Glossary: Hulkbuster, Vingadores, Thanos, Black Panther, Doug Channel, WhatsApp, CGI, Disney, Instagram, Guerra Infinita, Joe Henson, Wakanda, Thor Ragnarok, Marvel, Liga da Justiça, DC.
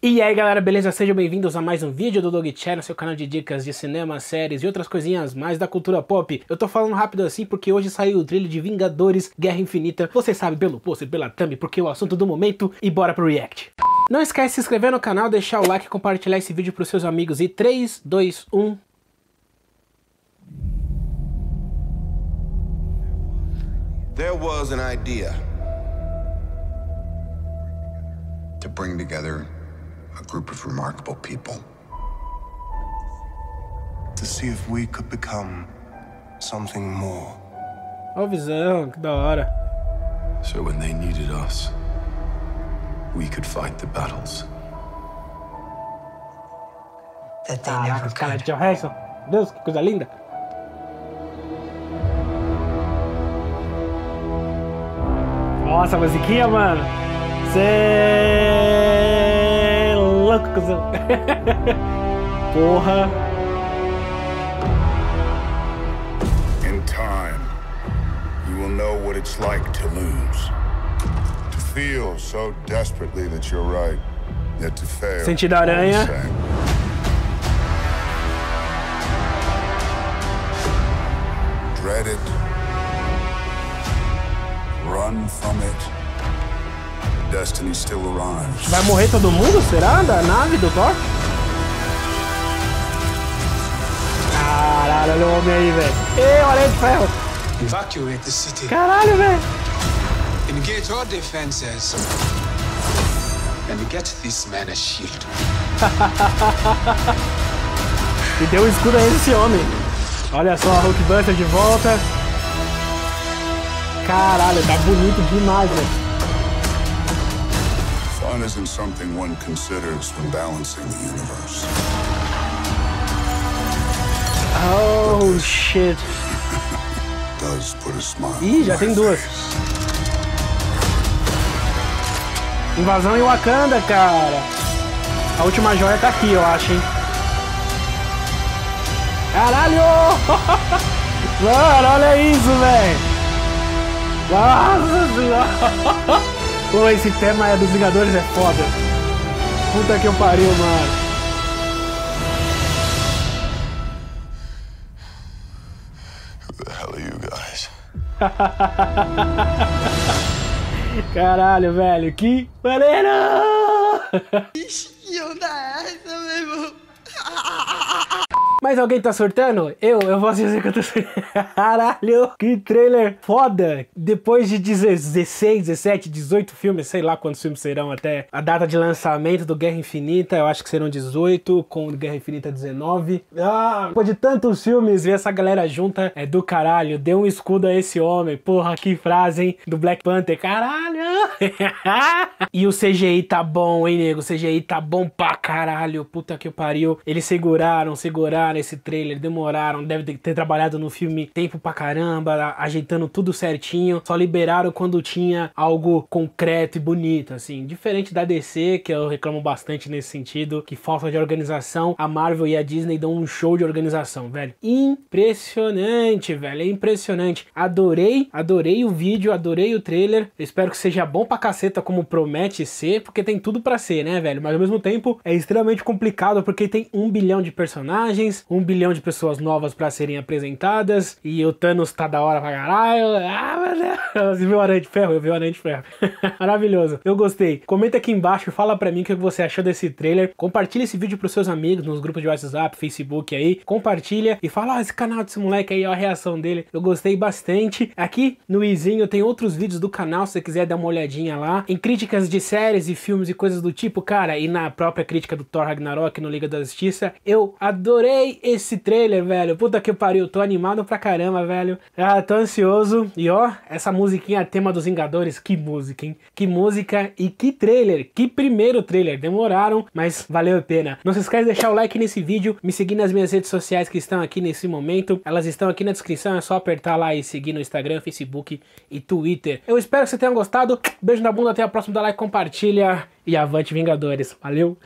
E aí galera, beleza? Sejam bem-vindos a mais um vídeo do Doug Channel, seu canal de dicas de cinema, séries e outras coisinhas mais da cultura pop. Eu tô falando rápido assim porque hoje saiu o trailer de Vingadores, Guerra Infinita. Você sabe pelo pôster, pela thumb, porque é o assunto do momento e bora pro react. Não esquece de se inscrever no canal, deixar o like, compartilhar esse vídeo pros seus amigos e 3, 2, 1... There was an idea to bring together a group of remarkable people. To see if we could become something more. Oh, visão, que da hora. So when they needed us, we could fight the battles that they never could. Joe Henson. Deus, que coisa linda. Nossa, a musiquinha, mano. Porra. In time, you will know what it's like to lose. To feel so desperately that you're right, yet to fail. Sentido aranha. Dread it. Run from it. Destiny still arrives. Vai morrer todo mundo, será? Da nave do Thor? Caralho, olha o homem aí, velho. Ei, olha aí de ferro. Evacuate the city. Caralho, velho. Engage all defenses. And get this man a shield. E deu um escudo a esse homem. Olha só, a Hulkbuster de volta. Caralho, tá bonito demais, velho. Fun isn't something one considers when balancing the universe. Oh, shit. Does put a smile. Ih, já tem duas. Invasão em Wakanda, cara. A última joia tá aqui, eu acho, hein. Caralho! Mano, olha isso, velho. Nossa senhora. Pô, esse tema dos Vingadores é foda. Puta que eu pariu, mano. Who the hell are you guys? Caralho, velho, que maneiro! Bichinho da essa, meu irmão. Mas alguém tá surtando? Eu posso dizer que eu tô surtando. Caralho, que trailer foda. Depois de 16, 17, 18 filmes, sei lá quantos filmes serão até a data de lançamento do Guerra Infinita, eu acho que serão 18, com Guerra Infinita 19. Ah, depois de tantos filmes, ver essa galera junta é do caralho. Deu um escudo a esse homem, porra, que frase, hein, do Black Panther, caralho. E o CGI tá bom, hein, nego, o CGI tá bom pra caralho, puta que pariu. Eles seguraram nesse trailer, demoraram, deve ter trabalhado no filme tempo pra caramba, ajeitando tudo certinho, só liberaram quando tinha algo concreto e bonito, assim, diferente da DC, que eu reclamo bastante nesse sentido, que falta de organização, a Marvel e a Disney dão um show de organização, velho, impressionante, velho, é impressionante, adorei o vídeo, adorei o trailer, eu espero que seja bom pra caceta como promete ser, porque tem tudo pra ser, né, velho, mas ao mesmo tempo é extremamente complicado, porque tem 1 bilhão de personagens, 1 bilhão de pessoas novas pra serem apresentadas, e o Thanos tá da hora pra caralho. Ah, meu Deus. Você viu o Aranha de Ferro? Eu vi o Aranha de Ferro. Maravilhoso. Eu gostei. Comenta aqui embaixo, fala pra mim o que você achou desse trailer. Compartilha esse vídeo pros seus amigos, nos grupos de WhatsApp, Facebook aí. Compartilha e fala, ah, esse canal desse moleque aí, ó, a reação dele. Eu gostei bastante. Aqui no izinho tem outros vídeos do canal, se você quiser dar uma olhadinha lá. Em críticas de séries e filmes e coisas do tipo, cara, e na própria crítica do Thor Ragnarok no Liga da Justiça, eu adorei esse trailer, velho. Puta que pariu, tô animado pra caramba, velho. Ah, tô ansioso. E ó, essa musiquinha tema dos Vingadores, que música, hein? Que música e que trailer. Que primeiro trailer. Demoraram, mas valeu a pena. Não se esquece de deixar o like nesse vídeo, me seguir nas minhas redes sociais que estão aqui nesse momento. Elas estão aqui na descrição, é só apertar lá e seguir no Instagram, Facebook e Twitter. Eu espero que você tenha gostado. Beijo na bunda, até a próxima, dá like, compartilha e avante Vingadores. Valeu!